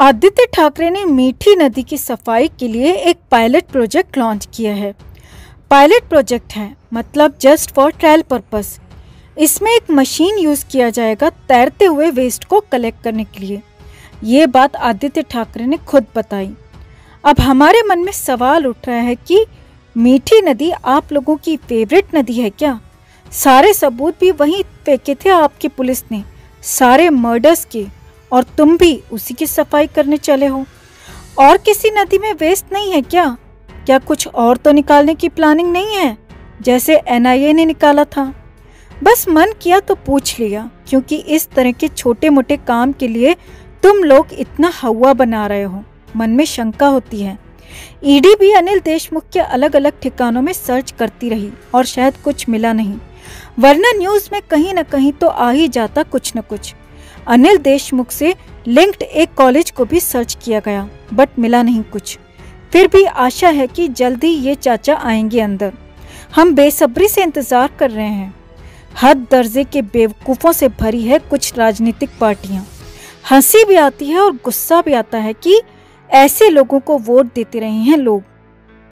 आदित्य ठाकरे ने मीठी नदी की सफाई के लिए एक पायलट प्रोजेक्ट लॉन्च किया है। पायलट प्रोजेक्ट है मतलब जस्ट फॉर ट्रायल पर्पस। इसमें एक मशीन यूज़ किया जाएगा तैरते हुए वेस्ट को कलेक्ट करने के लिए। ये बात आदित्य ठाकरे ने खुद बताई। अब हमारे मन में सवाल उठ रहा है कि मीठी नदी आप लोगों की फेवरेट नदी है क्या? सारे सबूत भी वहीं फेंके थे आपकी पुलिस ने, सारे मर्डर्स के, और तुम भी उसी की सफाई करने चले हो। और किसी नदी में वेस्ट नहीं है क्या? क्या कुछ और तो निकालने की प्लानिंग नहीं है जैसे एनआईए ने निकाला था? बस मन किया तो पूछ लिया, क्योंकि इस तरह के छोटे मोटे काम के लिए तुम लोग इतना हवा बना रहे हो, मन में शंका होती है। ईडी भी अनिल देशमुख के अलग अलग ठिकानों में सर्च करती रही और शायद कुछ मिला नहीं, वरना न्यूज़ में कहीं न कहीं तो आ ही जाता कुछ न कुछ। अनिल देशमुख से लिंक्ड एक कॉलेज को भी सर्च किया गया बट मिला नहीं कुछ। फिर भी आशा है कि जल्दी ये चाचा आएंगे अंदर, हम बेसब्री से इंतज़ार कर रहे हैं। हद दर्जे के बेवकूफ़ों से भरी है कुछ राजनीतिक पार्टियां। हंसी भी आती है और गुस्सा भी आता है कि ऐसे लोगों को वोट देते रहे हैं लोग।